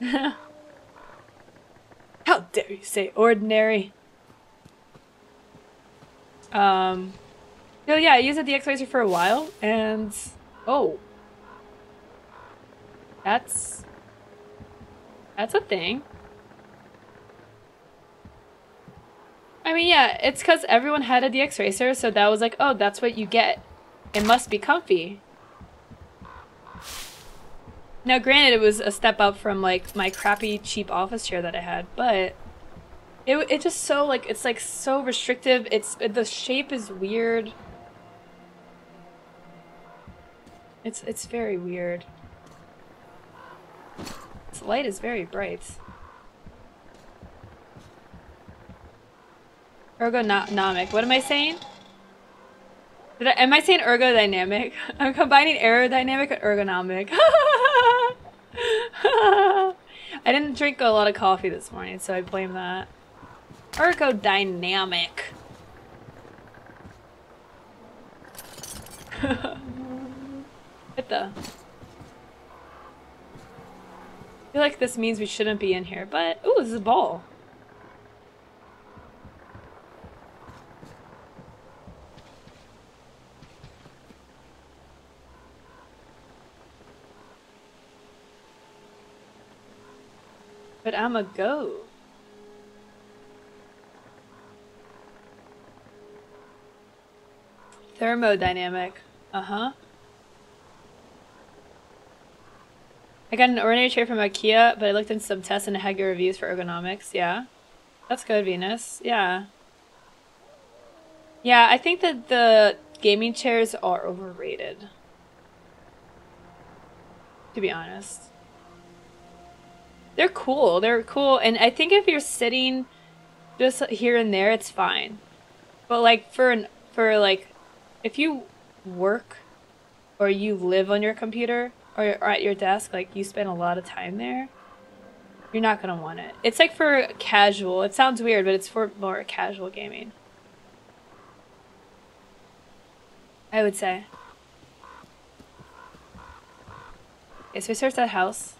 How dare you say ordinary? So yeah, I used the DX Racer for a while, and oh, that's a thing. I mean, yeah, it's because everyone had a DX Racer, so that was like, oh, that's what you get. It must be comfy. Now, granted, it was a step up from like my crappy, cheap office chair that I had, but it just so like it's like so restrictive. The shape is weird. It's very weird. This light is very bright. Ergonomic. What am I saying? Am I saying ergodynamic? I'm combining aerodynamic and ergonomic. I didn't drink a lot of coffee this morning, so I blame that. Ergodynamic. What the? I feel like this means we shouldn't be in here, but ooh, this is a ball. But I'm a go. Thermodynamic. Uh-huh. I got an ordinary chair from IKEA, but I looked into some tests and it had good reviews for ergonomics. Yeah. That's good, Venus. Yeah. Yeah, I think that the gaming chairs are overrated. To be honest. They're cool. They're cool. And I think if you're sitting just here and there, it's fine. But like for like if you work or you live on your computer or at your desk, like you spend a lot of time there, you're not going to want it. It's like for casual. It sounds weird, but it's for more casual gaming, I would say. Okay, so we searched that house.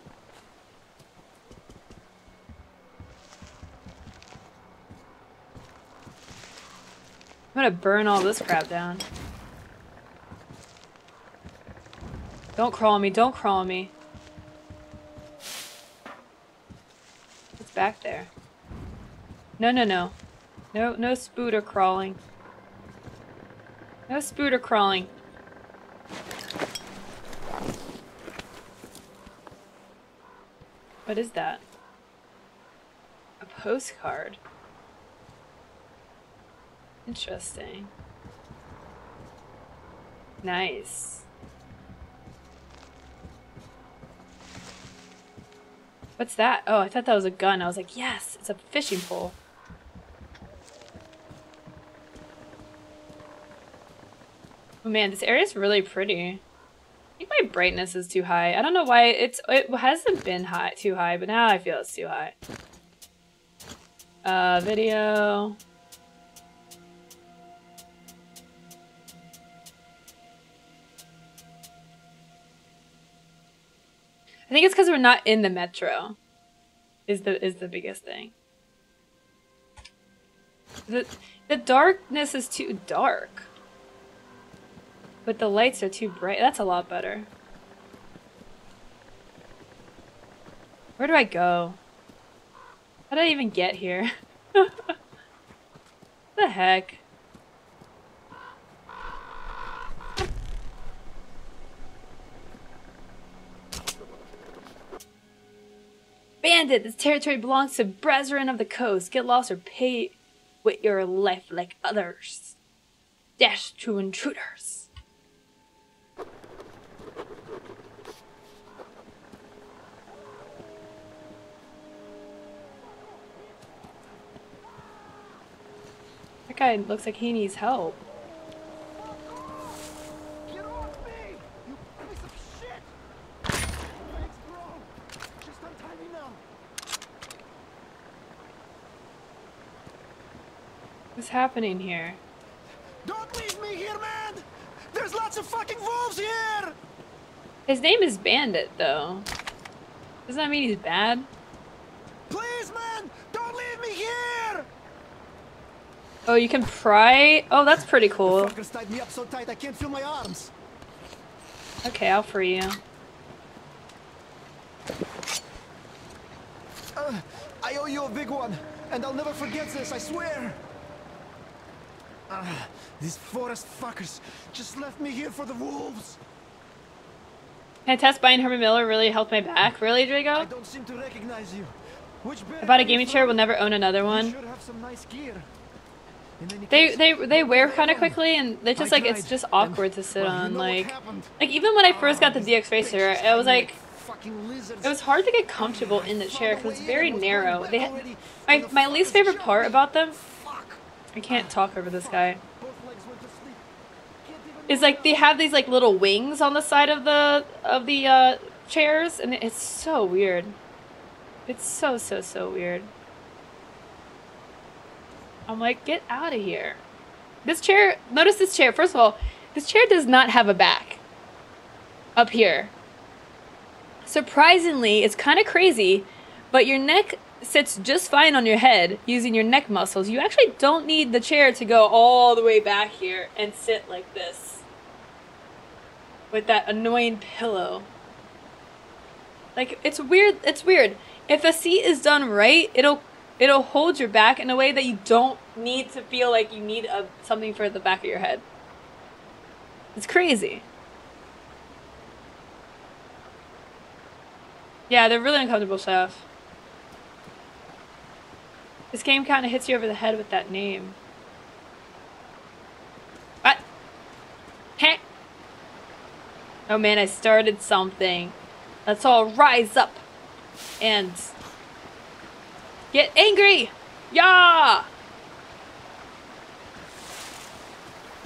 I'm gonna burn all this crap down. Don't crawl on me, don't crawl on me. It's back there. No, no, no. No spooder crawling. No spooder crawling. What is that? A postcard. Interesting. Nice. What's that? Oh, I thought that was a gun. I was like, yes, it's a fishing pole. Oh man, this area is really pretty. I think my brightness is too high. I don't know why it hasn't been too high, but now I feel it's too high. Video. I think it's because we're not in the metro. Is the biggest thing. The darkness is too dark. But the lights are too bright. That's a lot better. Where do I go? How did I even get here? What the heck? Bandit, this territory belongs to Brethren of the Coast. Get lost or pay with your life like others. Dash to intruders. That guy looks like he needs help. What's happening here? Don't leave me here, man! There's lots of fucking wolves here! His name is Bandit, though. Does that mean he's bad? Please, man, don't leave me here. Oh, you can pry. Oh, that's pretty cool. The fuckers tied me up so tight I can't feel my arms. Okay, I'll free you. I owe you a big one, and I'll never forget this, I swear. These forest fuckers just left me here for the wolves. Can I test buying Herman Miller really helped my back? Really, Drago? I don't seem to recognize you. I bought a gaming chair, will never own another one. Sure have some nice gear. They wear kind of quickly, and they just like, it's just awkward to sit on. Like even when I first got the DX Racer, I was like, it was hard to get comfortable in the chair because it's very narrow. They had, my least favorite part about them, I can't talk over this guy, is like they have these like little wings on the side of the chairs, and it's so weird. It's so weird. I'm like, get out of here. This chair, notice this chair. First of all, this chair does not have a back up here. Surprisingly, it's kind of crazy, but your neck sits just fine on your head using your neck muscles. You actually don't need the chair to go all the way back here and sit like this with that annoying pillow. Like, it's weird. It's weird. If a seat is done right, it'll hold your back in a way that you don't need to feel like you need something for the back of your head. It's crazy. Yeah, they're really uncomfortable stuff. This game kind of hits you over the head with that name. What? Heh. Oh man, I started something. Let's all rise up and get angry! Yeah!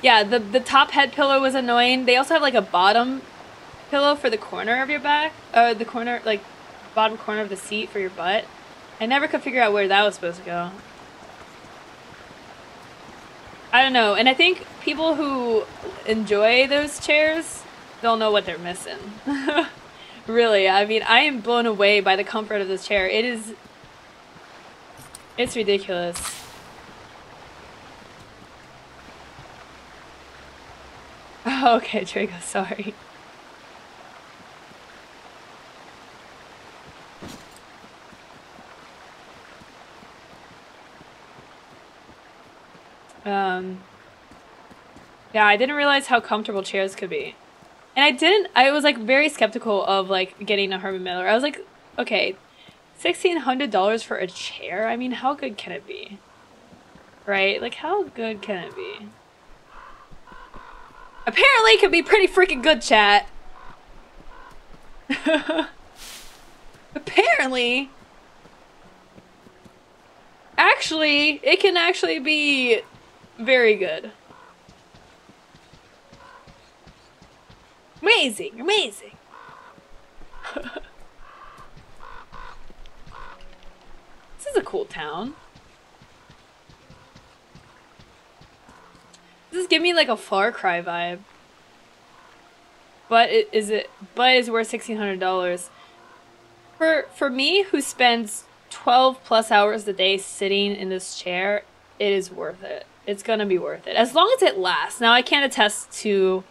Yeah, the top head pillow was annoying. They also have like a bottom pillow for the corner of your back, or the corner, like bottom corner of the seat for your butt. I never could figure out where that was supposed to go. I don't know, and I think people who enjoy those chairs don't know what they're missing. Really, I mean, I am blown away by the comfort of this chair. It is... it's ridiculous. Oh, okay, Drago, sorry. Yeah, I didn't realize how comfortable chairs could be. And I was like very skeptical of like getting a Herman Miller. I was like, okay, $1,600 for a chair? I mean, how good can it be? Right? Like, how good can it be? Apparently it can be pretty freaking good, chat. Apparently. Actually, it can actually be very good. Amazing, amazing. This is a cool town. This is giving me like a Far Cry vibe. But it's worth $1,600. For me, who spends 12+ hours a day sitting in this chair, it is worth it. It's gonna be worth it. As long as it lasts. Now I can't attest to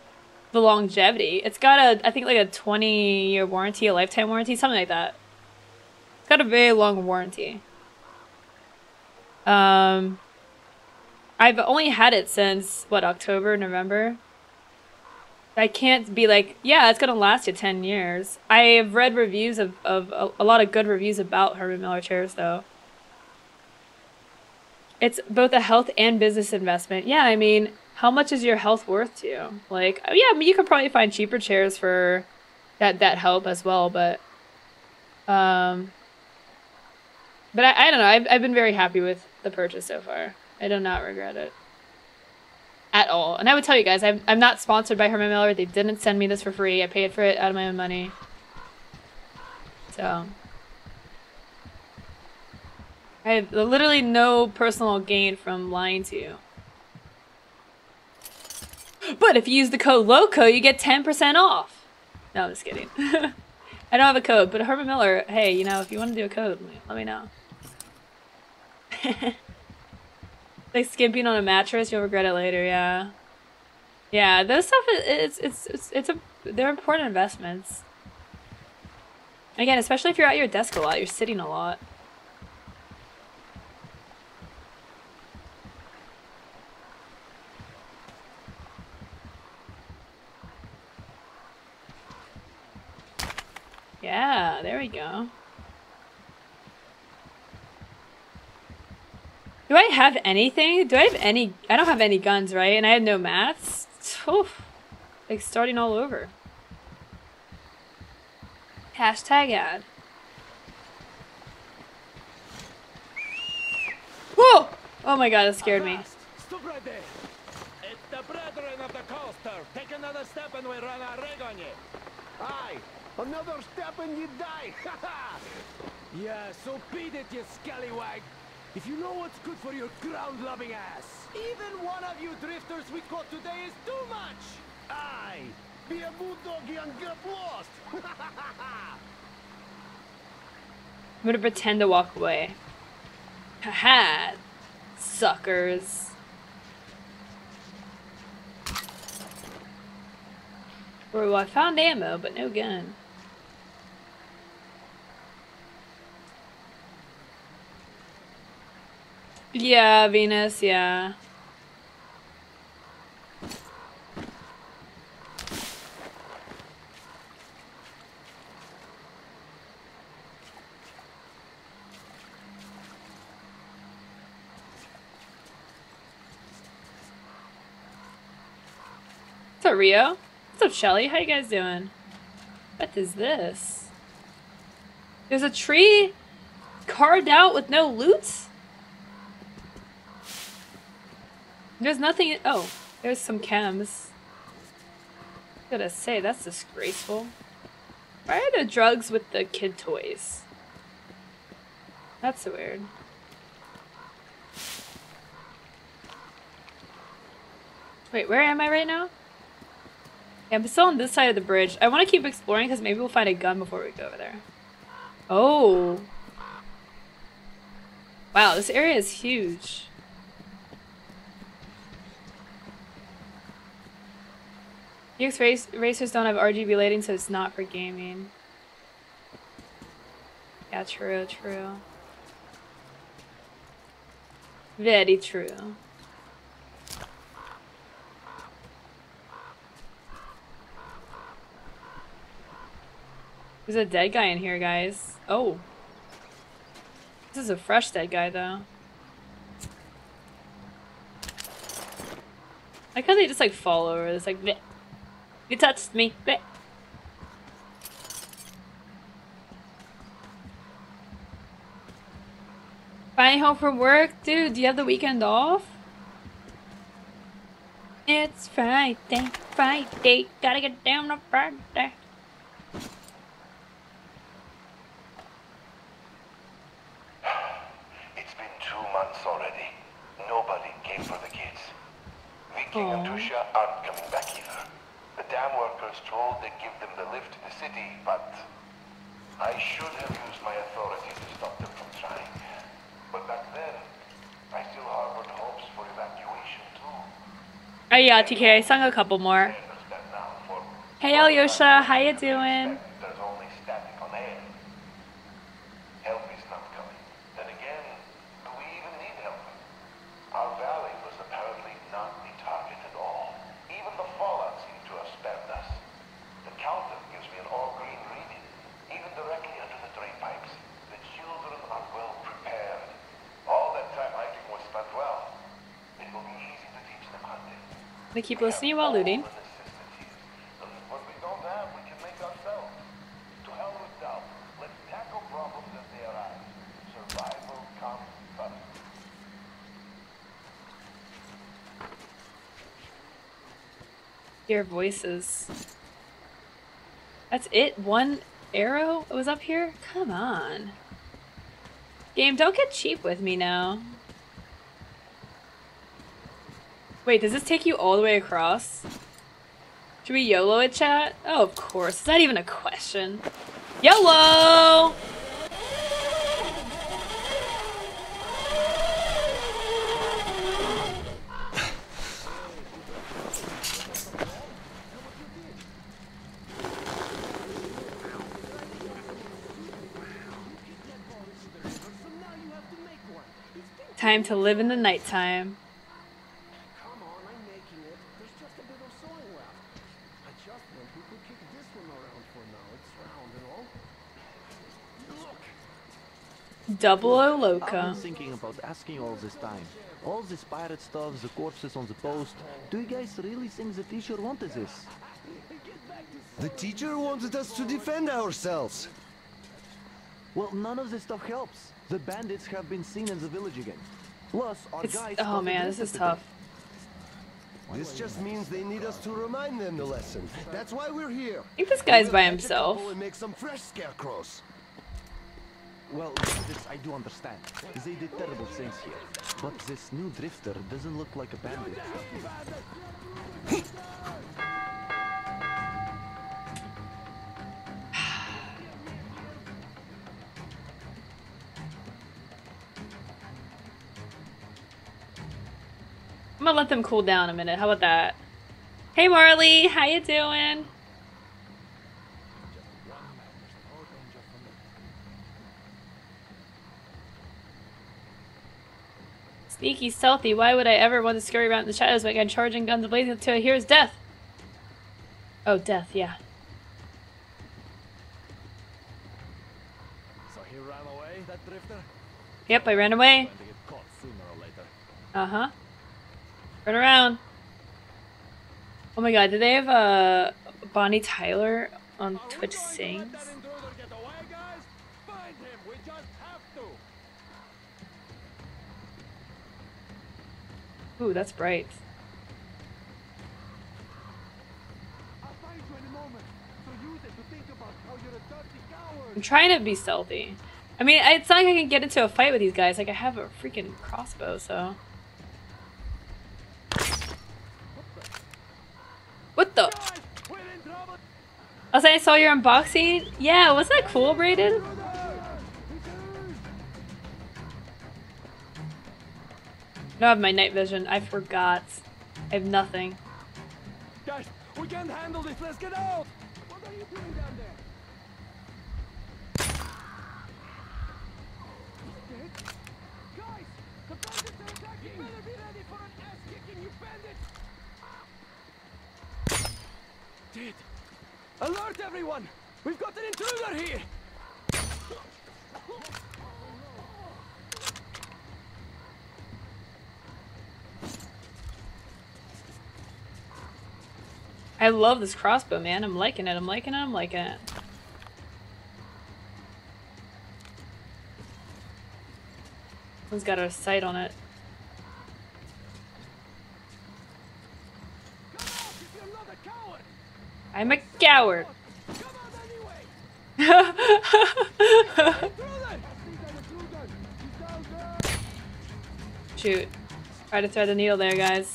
the longevity. It's got a, I think like a 20-year warranty, a lifetime warranty, something like that. It's got a very long warranty. I've only had it since, what, October, November? I can't be like, yeah, it's gonna last you 10 years. I have read reviews of a lot of good reviews about Herman Miller chairs, though. It's both a health and business investment. Yeah, I mean, how much is your health worth to you? Like, yeah, I mean, you could probably find cheaper chairs for that help as well, but I don't know. I've been very happy with the purchase so far. I do not regret it at all. And I would tell you guys, I'm not sponsored by Herman Miller. They didn't send me this for free. I paid for it out of my own money. So... I have literally no personal gain from lying to you. But if you use the code LOCO, you get 10% off! No, I'm just kidding. I don't have a code, but Herman Miller, hey, you know, if you want to do a code, let me know. Like skimping on a mattress, you'll regret it later. Yeah, yeah. Those stuff is they're important investments. Again, especially if you're at your desk a lot, you're sitting a lot. Yeah, there we go. Do I have anything? Do I have any? I don't have any guns, right? And I have no maths? Oof. Like starting all over. Hashtag ad. Whoa! Oh my god, that scared me. Stop right there. It's the brethren of the coaster. Take another step and we run our rig on you. Aye, another step and you die. Yeah, so beat it, you scallywag. If you know what's good for your ground-loving ass, even one of you drifters we caught today is too much. Aye, be a bulldoggy and get lost. I'm gonna pretend to walk away. Haha, suckers. Well, I found ammo, but no gun. Yeah, Venus, yeah. What's up, Rio? What's up, Shelly? How you guys doing? What is this? There's a tree carved out with no loot? There's nothing. Oh, there's some chems. I gotta say, that's disgraceful. Why are there drugs with the kid toys? That's weird. Wait, where am I right now? Yeah, I'm still on this side of the bridge. I want to keep exploring because maybe we'll find a gun before we go over there. Oh. Wow, this area is huge. DX Racers don't have RGB lighting, so it's not for gaming. Yeah, true, true. Very true. There's a dead guy in here, guys. Oh. This is a fresh dead guy, though. I like how they just, like, fall over. It's like... bleh. You touched me. Blech. Flying home from work? Dude, do you have the weekend off? It's Friday, Friday. Gotta get down on Friday. It's been 2 months already. Nobody came for the kids. Vicky and Tusha aren't coming back either. The dam workers told they'd give them the lift to the city, but I should have used my authority to stop them from trying. But back then, I still harbored hopes for evacuation too. Oh yeah, TK, I sung a couple more. Hey Alyosha, how you doing? There's only static on air. Help is not coming. Then again, do we even need help? Our valley was apparently not the target at all. Even the fallout seemed to have spared us. The counter gives me an all-green reading. Even directly under the drainpipes, the children are well prepared. All that time hiking was spent well. It will be easy to teach them hunting. They keep listening while looting. What we don't have, we can make ourselves. To hell with doubt. Let's tackle problems as they arise. Survival comes first. Hear voices. That's it? One arrow was up here? Come on. Game, don't get cheap with me now. Wait, does this take you all the way across? Should we YOLO it, chat? Oh, of course. It's not even a question. YOLO! Time to live in the nighttime. Come on, I'm making it. There's just a bit of soil left. I just think we could kick this one around for now. It's round and all. Look. Double O Loco. I've been thinking about asking all this time. All this pirate stuff, the corpses on the post. Do you guys really think the teacher wanted this? The teacher wanted us to defend ourselves. Well, none of this stuff helps. The bandits have been seen in the village again. Plus, our guys... Oh man, this is tough. This just means they need us to remind them the lesson. That's why we're here. I think this guy's by himself. We'll make some fresh scarecrows. Well, this I do understand. They did terrible things here. But this new drifter doesn't look like a bandit. I'm gonna let them cool down a minute. How about that? Hey Marley, how you doing? Sneaky, stealthy. Why would I ever want to scurry around in the shadows like I'm charging guns blazing until I hear death? Oh, death, yeah. So he ran away, that drifter? Yep, I ran away. Uh-huh. Turn around. Oh my god, do they have Bonnie Tyler on Twitch sings? Ooh, that's bright. I'm trying to be stealthy. I mean, it's not like I can get into a fight with these guys. Like, I have a freaking crossbow, so... What the? I saw your unboxing. Yeah, wasn't that cool, Brayden? I don't have my night vision. I forgot. I have nothing. Guys, we can't handle this. Let's get out. What are you doing down there? Guys, the bandits are attacking. Better be ready for an ass kicking, you bandits. Dude. Alert everyone! We've got an intruder here! I love this crossbow, man. I'm liking it, I'm liking it, I'm liking it. Someone's got a sight on it. I'm a coward. Shoot. Try to thread the needle there, guys.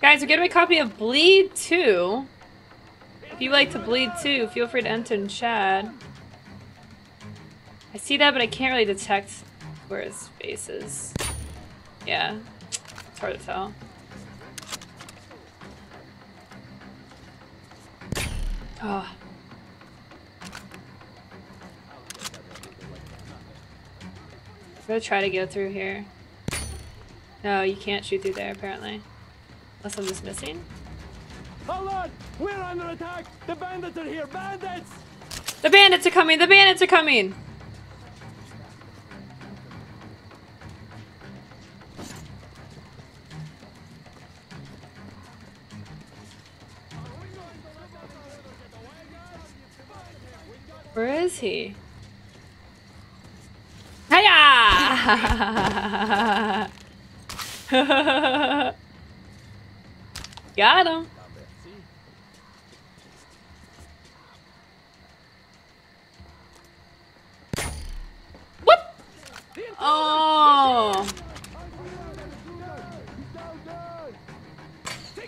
Guys, we're getting a copy of Bleed 2. If you like to Bleed 2, feel free to enter in chat. I see that, but I can't really detect where his face is. Yeah, it's hard to tell. Oh. I'm gonna try to go through here. No, you can't shoot through there, apparently. Unless I'm just missing. Hold on! We're under attack! The bandits are here! Bandits! The bandits are coming! The bandits are coming! Where is he? Hiya! Got him. What? Oh.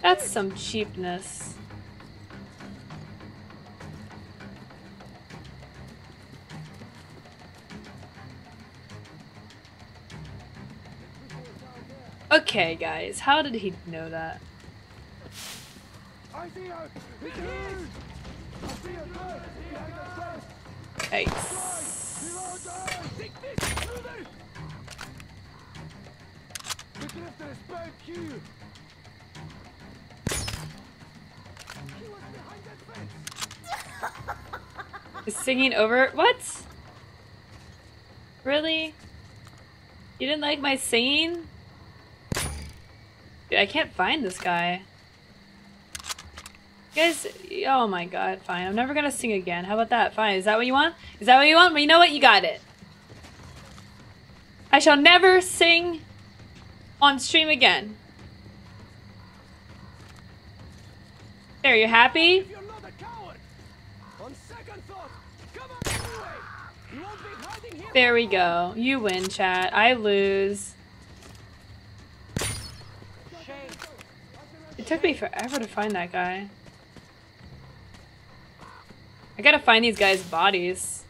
That's some cheapness. Okay, guys, how did he know that? Nice. Is singing over? What? Really? You didn't like my singing? Dude, I can't find this guy. You guys, oh my god, fine. I'm never gonna sing again. How about that? Fine. Is that what you want? Is that what you want? Well, you know what? You got it. I shall never sing on stream again. There, you happy? There we go. You win, chat. I lose. It took me forever to find that guy. I gotta find these guys' bodies.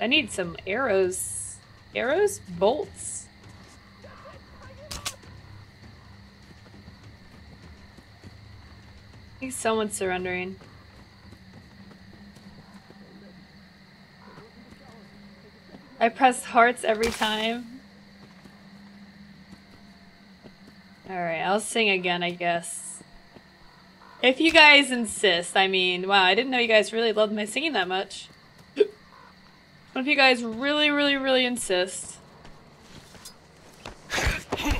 I need some arrows. Arrows? Bolts? I think someone's surrendering. I press hearts every time. Alright, I'll sing again, I guess. If you guys insist, I mean, wow, I didn't know you guys really loved my singing that much. What if you guys really, really, really insist? I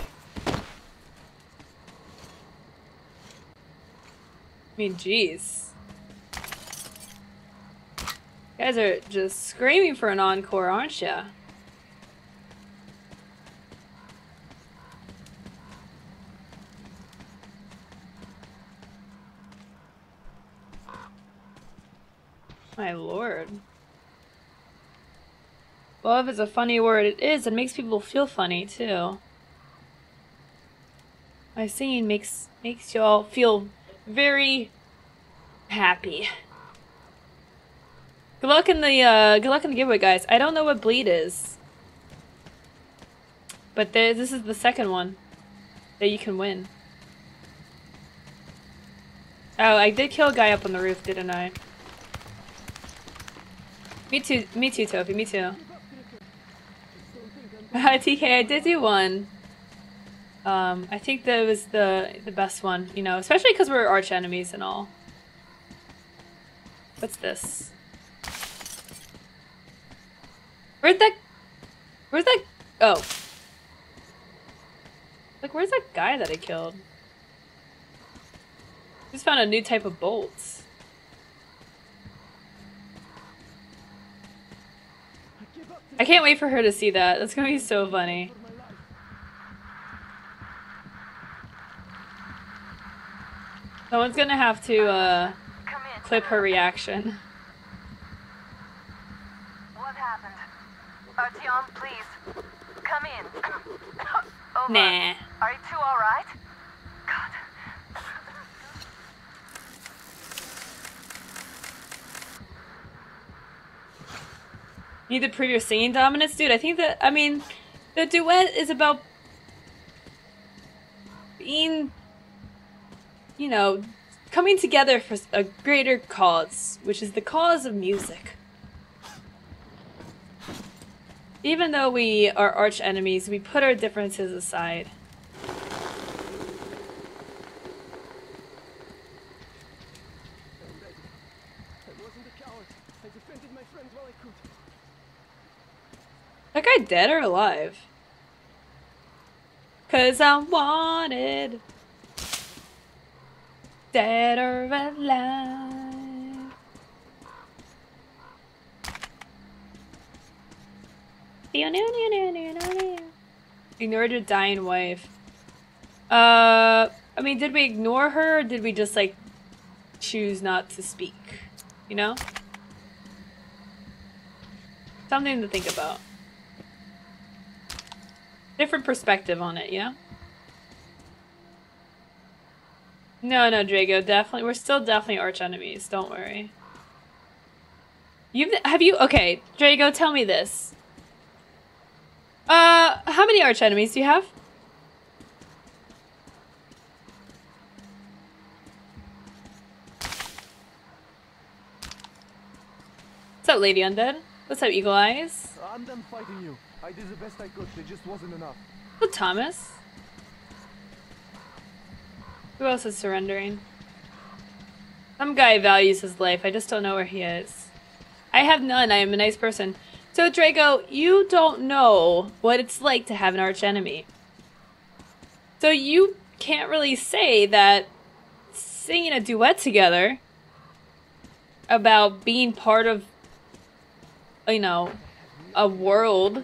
mean, jeez. You guys are just screaming for an encore, aren't ya? My lord. Love is a funny word. It is. It makes people feel funny, too. My singing makes y'all feel very happy. Good luck in the giveaway, guys. I don't know what Bleed is. But this is the second one that you can win. Oh, I did kill a guy up on the roof, didn't I? Me too, Toby, me too. TK, I did do one. I think that was the best one, you know, especially because we're arch enemies and all. What's this? Where's that? Oh. Like, where's that guy that I killed? Just found a new type of bolts. I can't wait for her to see that. That's gonna be so funny. Someone's gonna have to clip her reaction. What happened? Artyom, please come in. Over. Nah. Are you two all right? God. You need to prove your singing dominance, dude. I think that, I mean, the duet is about being, you know, coming together for a greater cause, which is the cause of music. Even though we are arch enemies, we put our differences aside. That guy dead or alive? 'Cause I'm wanted. Dead or alive. Ignored your dying wife. I mean, did we ignore her or did we just, like, choose not to speak? You know? Something to think about. Different perspective on it, yeah? No, no, Drago, definitely. We're still definitely arch enemies. Don't worry. Okay, Drago, tell me this. How many arch enemies do you have? What's up, Lady Undead? What's up, Eagle Eyes? I'm done fighting you. I did the best I could. There just wasn't enough. What's up, Thomas? Who else is surrendering? Some guy values his life. I just don't know where he is. I have none. I am a nice person. So, Drago, you don't know what it's like to have an archenemy. So you can't really say that singing a duet together about being part of, you know, a world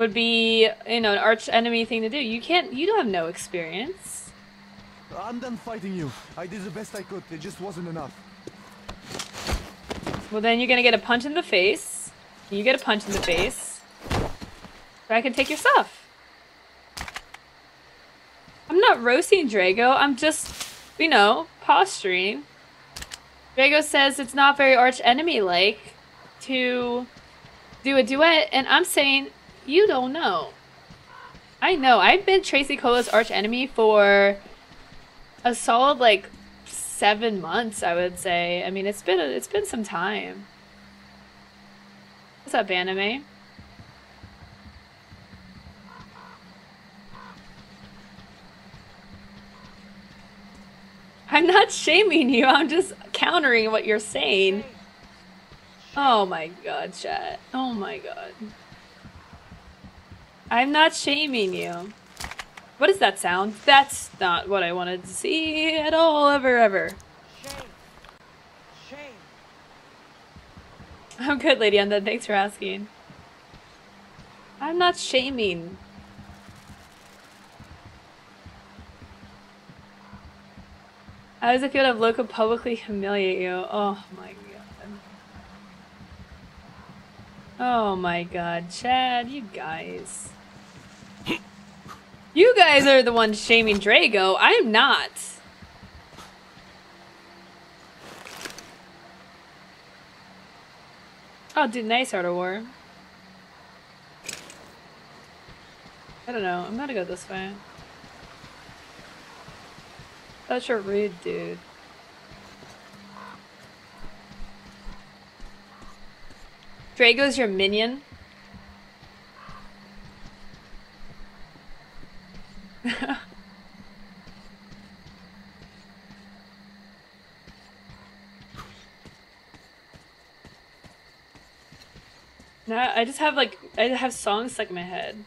would be, you know, an arch enemy thing to do. You can't, you don't have no experience. I'm done fighting you. I did the best I could. There just wasn't enough. Well, then you're gonna get a punch in the face. You get a punch in the face. So I can take your stuff. I'm not roasting Drago. I'm just, you know, posturing. Drago says it's not very arch enemy like to do a duet, and I'm saying you don't know. I know. I've been Tracy Cola's arch enemy for a solid like 7 months, I would say. I mean, it's been some time. What's up, anime? I'm not shaming you. I'm just countering what you're saying. Oh my god, chat. Oh my god. I'm not shaming you. What is that sound? That's not what I wanted to see at all, ever, ever. Shame. Shame. I'm good, Lady Undead. Thanks for asking. I'm not shaming. How does it feel to have Loco publicly humiliate you? Oh my god. Oh my god, Chad, you guys. You guys are the ones shaming Drago, I am not. Oh, dude, nice Art of War. I don't know, I'm gonna go this way. Such a rude dude. Drago's your minion. Nah, I have songs stuck in my head.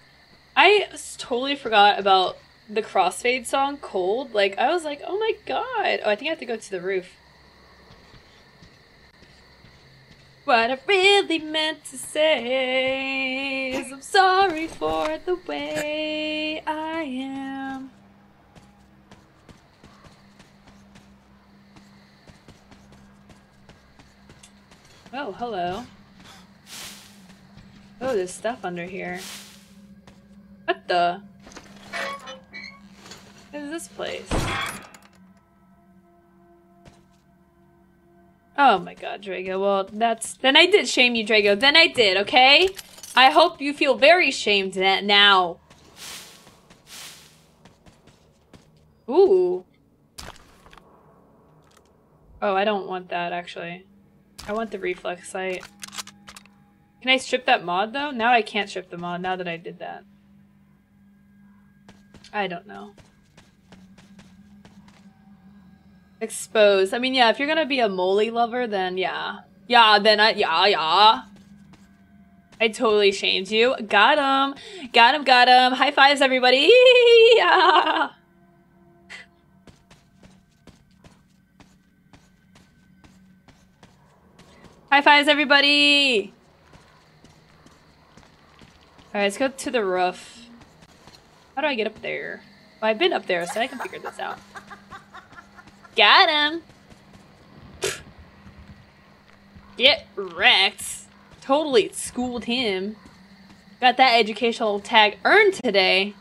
I totally forgot about the Crossfade song, Cold. Like, I was like, oh my god. Oh, I think I have to go to the roof. What I really meant to say is I'm sorry for the way I am. Oh, hello. Oh, there's stuff under here. What the? What is this place? Oh my god, Drago. Well, that's... Then I did shame you, Drago. Then I did, okay? I hope you feel very shamed now. Ooh. Oh, I don't want that, actually. I want the reflex sight. Can I strip that mod, though? Now I can't strip the mod, now that I did that. I don't know. Exposed. I mean, yeah, if you're gonna be a Molly lover, then yeah. Yeah, then yeah. I totally shamed you. Got him. Got him, got him. High fives, everybody. Yeah. High fives, everybody. Alright, let's go to the roof. How do I get up there? Well, I've been up there, so I can figure this out. Got him! Get wrecked. Totally schooled him. Got that educational tag earned today.